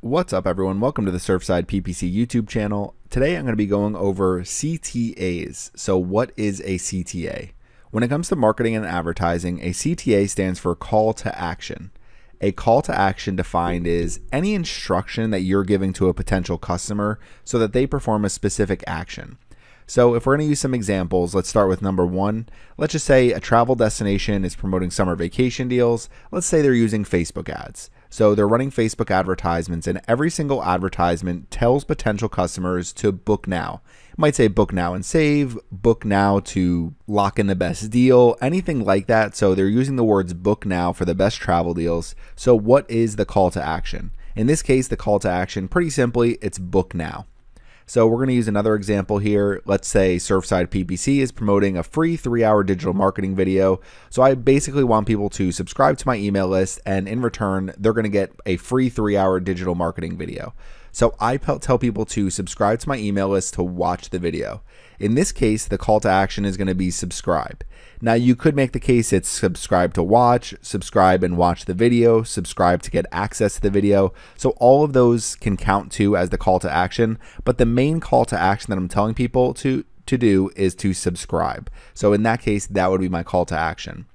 What's up everyone, welcome to the Surfside PPC YouTube channel. Today I'm going to be going over CTAs. So what is a CTA? When it comes to marketing and advertising, a CTA stands for call to action. A call to action defined is any instruction that you're giving to a potential customer so that they perform a specific action. So if we're going to use some examples, let's start with number one. Let's just say a travel destination is promoting summer vacation deals. Let's say they're using Facebook ads. So they're running Facebook advertisements, and every single advertisement tells potential customers to book now. It might say book now and save, book now to lock in the best deal, anything like that. So they're using the words book now for the best travel deals. So what is the call to action? In this case, the call to action, pretty simply, it's book now. So we're going to use another example here. Let's say Surfside PPC is promoting a free 3-hour digital marketing video. So I basically want people to subscribe to my email list, and in return, they're going to get a free 3-hour digital marketing video. So I tell people to subscribe to my email list to watch the video. In this case, the call to action is going to be subscribe. Now you could make the case it's subscribe to watch, subscribe and watch the video, subscribe to get access to the video. So all of those can count too as the call to action, but the main call to action that I'm telling people to do is to subscribe. So in that case, that would be my call to action.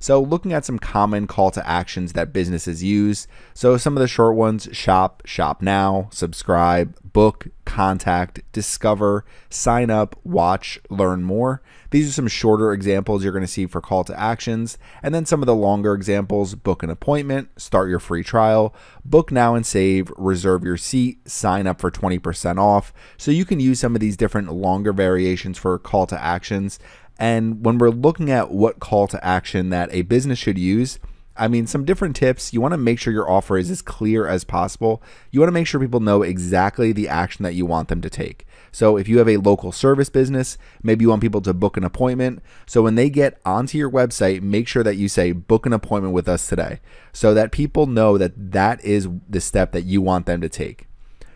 So looking at some common call to actions that businesses use. So some of the short ones: shop, shop now, subscribe, book, contact, discover, sign up, watch, learn more. These are some shorter examples you're going to see for call to actions. And then some of the longer examples: book an appointment, start your free trial, book now and save, reserve your seat, sign up for 20% off. So you can use some of these different longer variations for call to actions. And when we're looking at what call to action that a business should use, I mean, some different tips: you want to make sure your offer is as clear as possible. You want to make sure people know exactly the action that you want them to take. So if you have a local service business, maybe you want people to book an appointment. So when they get onto your website, make sure that you say book an appointment with us today, so that people know that that is the step that you want them to take.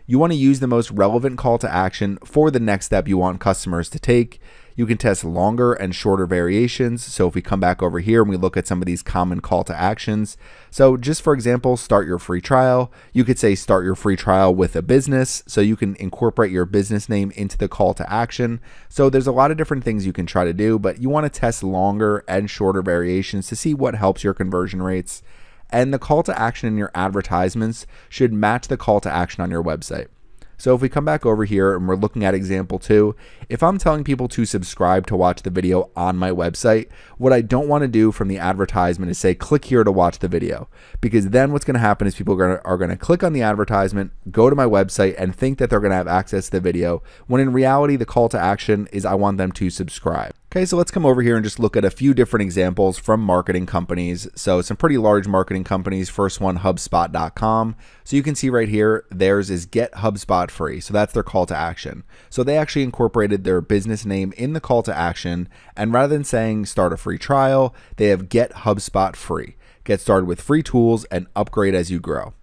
You want to use the most relevant call to action for the next step you want customers to take. You can test longer and shorter variations. So if we come back over here and we look at some of these common call to actions. So just for example, start your free trial. You could say start your free trial with a business. So you can incorporate your business name into the call to action. So there's a lot of different things you can try to do, but you want to test longer and shorter variations to see what helps your conversion rates. And the call to action in your advertisements should match the call to action on your website. So if we come back over here and we're looking at example two, if I'm telling people to subscribe to watch the video on my website, what I don't want to do from the advertisement is say, click here to watch the video, because then what's going to happen is people are going to click on the advertisement, go to my website, and think that they're going to have access to the video, when in reality, the call to action is I want them to subscribe. Okay, so let's come over here and just look at a few different examples from marketing companies. So some pretty large marketing companies. First one, HubSpot.com. So you can see right here, theirs is get HubSpot free. So that's their call to action. So they actually incorporated their business name in the call to action. And rather than saying start a free trial, they have get HubSpot free. Get started with free tools and upgrade as you grow.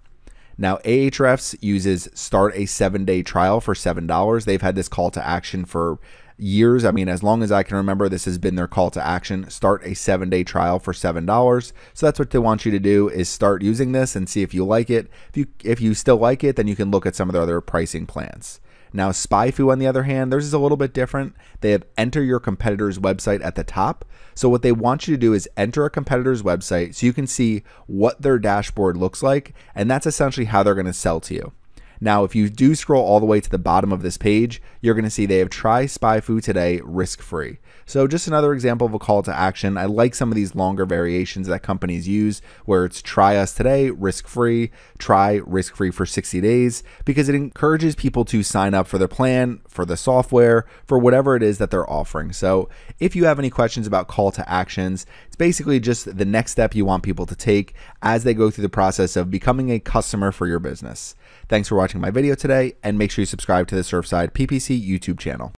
Now Ahrefs uses start a 7-day trial for $7. They've had this call to action for years. I mean, as long as I can remember, this has been their call to action: start a 7-day trial for $7. So that's what they want you to do, is start using this and see if you like it. If you still like it, then you can look at some of their other pricing plans. Now SpyFu, on the other hand, theirs is a little bit different. They have enter your competitor's website at the top. So what they want you to do is enter a competitor's website so you can see what their dashboard looks like. And that's essentially how they're going to sell to you. Now, if you do scroll all the way to the bottom of this page, you're going to see they have try SpyFu today, risk-free. So just another example of a call to action. I like some of these longer variations that companies use, where it's try us today, risk-free, try risk-free for 60 days, because it encourages people to sign up for their plan, for the software, for whatever it is that they're offering. So if you have any questions about call to actions, it's basically just the next step you want people to take as they go through the process of becoming a customer for your business. Thanks for watching my video today, and make sure you subscribe to the Surfside PPC YouTube channel.